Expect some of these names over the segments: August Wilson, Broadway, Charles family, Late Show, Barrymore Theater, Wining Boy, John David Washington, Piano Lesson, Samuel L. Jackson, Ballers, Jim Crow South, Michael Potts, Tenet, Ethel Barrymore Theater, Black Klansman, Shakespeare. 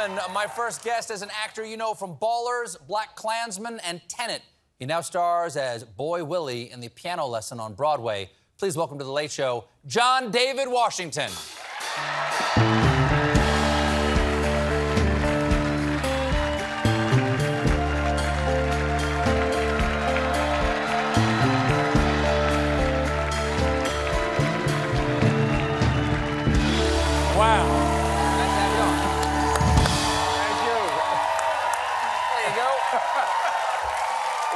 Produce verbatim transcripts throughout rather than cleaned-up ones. Klansman, my first guest, is an actor you know from Ballers, Black Klansman, and Tenet. He now stars as Boy Willie in the Piano Lesson on Broadway. Please welcome to The Late Show, John David Washington.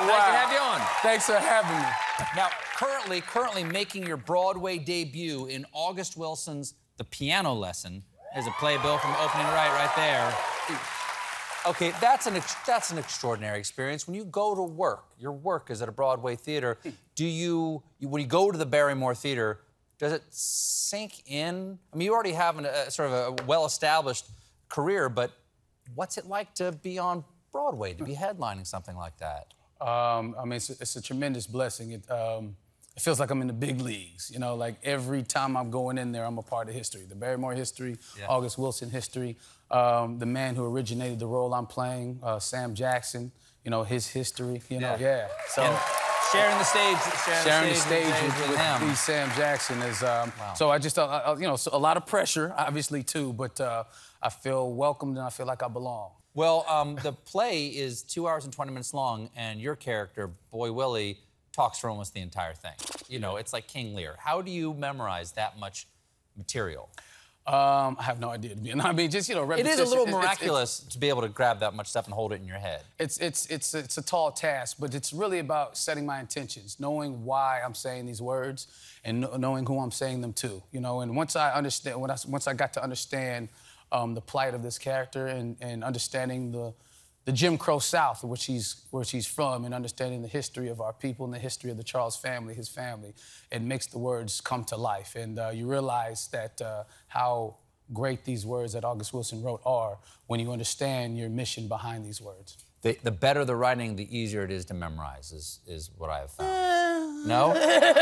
Nice to have you on. Thanks for having me. Now, currently, currently making your Broadway debut in August Wilson's The Piano Lesson. There's a playbill from opening right, right there. Okay, that's an that's an extraordinary experience. When you go to work, your work is at a Broadway theater. Do you, when you go to the Barrymore Theater, does it sink in? I mean, you already have an, a sort of a well-established career, but what's it like to be on Broadway, to be headlining something like that? Um, I mean, it's a, it's a tremendous blessing. It, um, it feels like I'm in the big leagues, you know, like every time I'm going in there, I'm a part of history. The Barrymore history, yeah. August Wilson history, um, the man who originated the role I'm playing, uh, Sam Jackson, you know, his history, you know, yeah. yeah. So and sharing the stage, sharing, sharing the stage, the stage with, with him. With Sam Jackson is, um, wow. so I just, uh, I, you know, so a lot of pressure, obviously, too, but uh, I feel welcomed and I feel like I belong. Well, um, the play is two hours and twenty minutes long, and your character, Boy Willie, talks for almost the entire thing. You know, it's like King Lear. How do you memorize that much material? Um, I have no idea. I mean, just, you know, repetition. It is a little miraculous it's, it's, to be able to grab that much stuff and hold it in your head. It's, it's, it's, it's a tall task, but it's really about setting my intentions, knowing why I'm saying these words and knowing who I'm saying them to, you know? And once I understand, when I, once I got to understand Um, the plight of this character and, and understanding the, the Jim Crow South, which he's, where she's from, and understanding the history of our people and the history of the Charles family, his family, it makes the words come to life. And uh, you realize that uh, how great these words that August Wilson wrote are when you understand your mission behind these words. The, the better the writing, the easier it is to memorize, is, is what I have found. No? I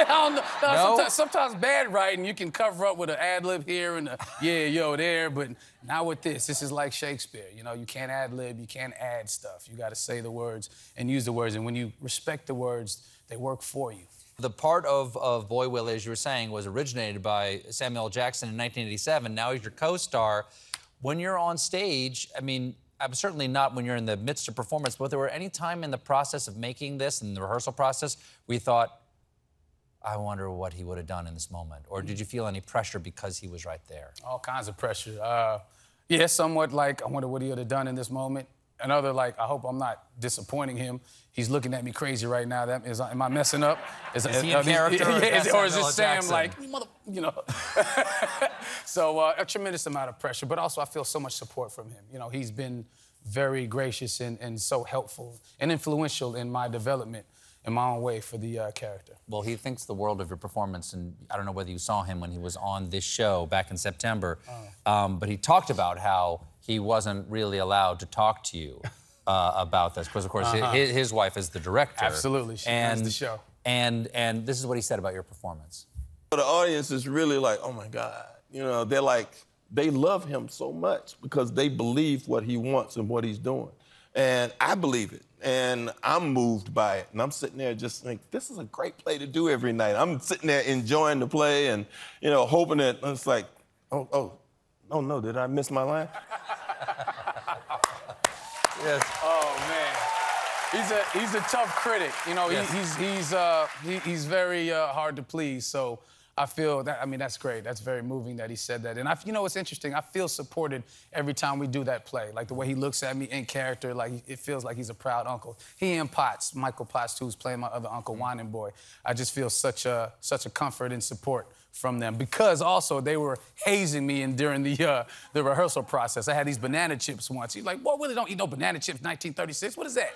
don't know. No, no? Sometimes, sometimes bad writing, you can cover up with an ad-lib here and a yeah, yo, there, but not with this. This is like Shakespeare. You know, you can't ad-lib, you can't add stuff. You got to say the words and use the words. And when you respect the words, they work for you. The part of, of Boy Willie, as you were saying, was originated by Samuel L. Jackson in nineteen eighty-seven. Now he's your co-star. When you're on stage, I mean, I'm certainly not when you're in the midst of performance, but there were any time in the process of making this, in the rehearsal process, we thought, I wonder what he would have done in this moment. Or did you feel any pressure because he was right there? All kinds of pressure. Uh, yeah, somewhat like, I wonder what he would have done in this moment. Another like, I hope I'm not disappointing him. He's looking at me crazy right now. That is, am I messing up? Is, is, is he a character? Is, yeah, is, or is this Sam like, mother, you know? So uh, a tremendous amount of pressure, but also I feel so much support from him. You know, he's been very gracious and, and so helpful and influential in my development in my own way for the uh, character. Well, he thinks the world of your performance, and I don't know whether you saw him when he was on this show back in September, oh. um, but he talked about how he wasn't really allowed to talk to you uh, about this, because, of course, uh-huh. his, his wife is the director. Absolutely, she runs the show. And, and this is what he said about your performance. The audience is really like, oh, my God. You know, they're like, they love him so much because they believe what he wants and what he's doing. And I believe it, and I'm moved by it. And I'm sitting there just thinking, this is a great play to do every night. I'm sitting there enjoying the play and, you know, hoping that it's like, oh, oh, oh, no, did I miss my line? Yes. Oh, man. He's a, he's a tough critic. You know, yes. he, he's, he's, uh, he, he's very uh, hard to please. So I feel that, I mean, that's great. That's very moving that he said that. And, I, you know, it's interesting. I feel supported every time we do that play. Like, the way he looks at me in character, like, it feels like he's a proud uncle. He and Potts, Michael Potts, who's playing my other uncle, Wining Boy. I just feel such a, such a comfort and support from them, because also they were hazing me in during the uh, the rehearsal process. I had these banana chips once. He's like, "Boy, Willie don't eat no banana chips, nineteen thirty-six. What is that?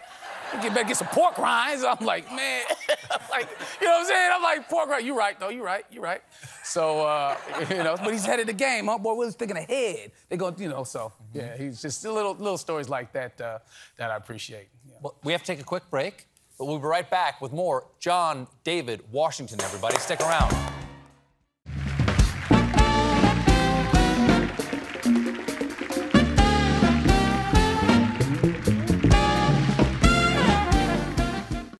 You better get some pork rinds." I'm like, man, I'm like, you know what I'm saying? I'm like, pork rinds. You right though? You right? You right? So uh, you know, but he's ahead of the game, huh? Boy Willie's thinking ahead. They go, you know, so mm-hmm. yeah, he's just little little stories like that uh, that I appreciate. Yeah. Well, we have to take a quick break, but we'll be right back with more John David Washington. Everybody, stick around.